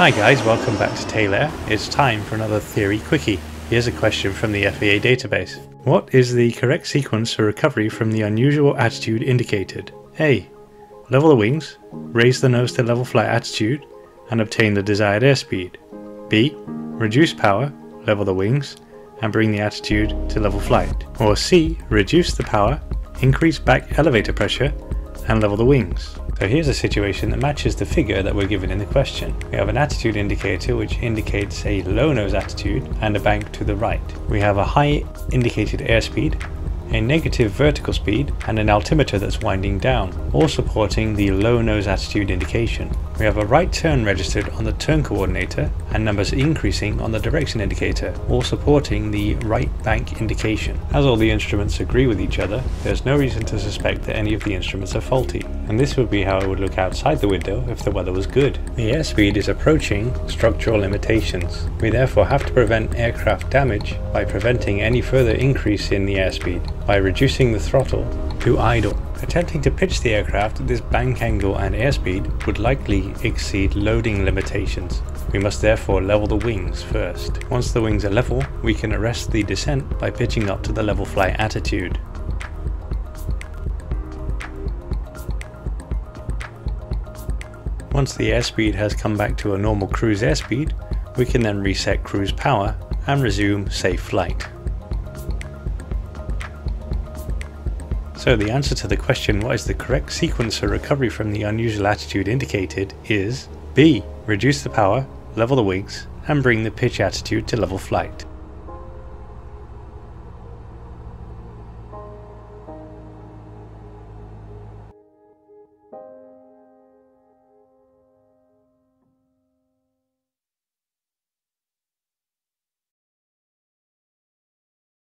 Hi guys, welcome back to Tail Air. It's time for another Theory Quickie. Here's a question from the FAA database. What is the correct sequence for recovery from the unusual attitude indicated? A. Level the wings, raise the nose to level flight attitude, and obtain the desired airspeed. B. Reduce power, level the wings, and bring the attitude to level flight. Or C. Reduce the power, increase back elevator pressure, and level the wings. So here's a situation that matches the figure that we're given in the question. We have an attitude indicator which indicates a low nose attitude and a bank to the right. We have a high indicated airspeed, a negative vertical speed, and an altimeter that's winding down, all supporting the low nose attitude indication. We have a right turn registered on the turn coordinator and numbers increasing on the direction indicator, all supporting the right bank indication. As all the instruments agree with each other, there's no reason to suspect that any of the instruments are faulty, and this would be how it would look outside the window if the weather was good. The airspeed is approaching structural limitations. We therefore have to prevent aircraft damage by preventing any further increase in the airspeed, by reducing the throttle to idle. Attempting to pitch the aircraft at this bank angle and airspeed would likely exceed loading limitations. We must therefore level the wings first. Once the wings are level, we can arrest the descent by pitching up to the level flight attitude. Once the airspeed has come back to a normal cruise airspeed, we can then reset cruise power and resume safe flight. So the answer to the question, what is the correct sequence for recovery from the unusual attitude indicated, is B. Reduce the power, level the wings, and bring the pitch attitude to level flight.